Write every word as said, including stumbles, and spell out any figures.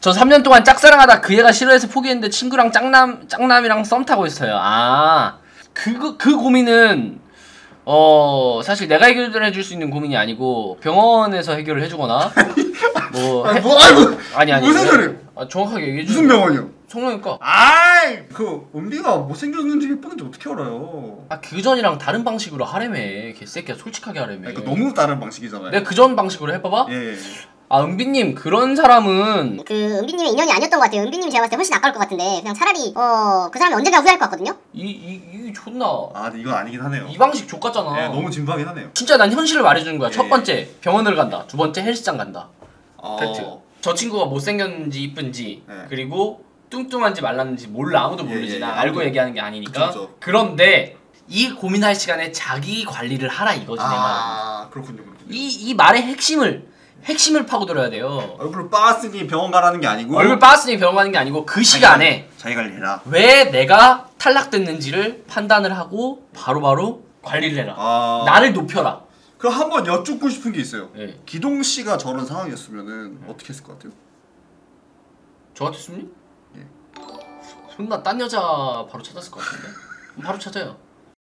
저 삼 년 동안 짝사랑하다 그 애가 싫어해서 포기했는데 친구랑 짝남, 짝남이랑 썸 타고 있어요. 아, 그, 그 고민은 어 사실 내가 해결해 줄 수 있는 고민이 아니고 병원에서 해결을 해주거나 뭐 아니 뭐, 아니, 뭐, 아니 아니 무슨 소리? 아 정확하게 얘기해 주. 무슨 병원이요? 성형외과. 아이 그 은비가 못생겼는지 예쁜지 어떻게 알아요? 아 그전이랑 다른 방식으로 하래매. 개새끼야 솔직하게 하래매. 그러니까 너무 다른 방식이잖아요. 내가 그전 방식으로 해봐봐. 예. 아 은비님 그런 사람은 그 은비님의 인연이 아니었던 것 같아요. 은비님 제가 봤을 때 훨씬 아까울 것 같은데 그냥 차라리 어 그 사람이 언젠가 후회할 것 같거든요. 이이 이, 이 존나 아 이건 아니긴 하네요. 이 방식 족같잖아. 예, 너무 진부하긴 하네요. 진짜 난 현실을 말해주는 거야. 예. 첫 번째 병원을 간다. 두 번째 헬스장 간다. 어... 팩트. 저 친구가 못생겼는지 이쁜지 예. 그리고 뚱뚱한지 말랐는지 몰라. 아무도 모르지. 예, 예, 나 아무도... 알고 얘기하는 게 아니니까. 그쵸, 그쵸. 그런데 이 고민할 시간에 자기 관리를 하라 이거지. 아, 내 말은. 아 그렇군요. 그렇군요. 이, 이 말의 핵심을 핵심을 파고들어야 돼요. 얼굴 빠았으니 병원 가라는 게 아니고 얼굴 빠았으니 병원 가는 게 아니고 그 시간에 자기 관리해라. 왜 내가 탈락됐는지를 판단을 하고 바로바로 관리를 해라. 아... 나를 높여라. 그럼 한번 여쭙고 싶은 게 있어요. 네. 기동 씨가 저런 상황이었으면은 어떻게 했을 것 같아요? 저 같았습니까? 예. 존나 딴 여자 바로 찾았을 것 같은데? 바로 찾아요.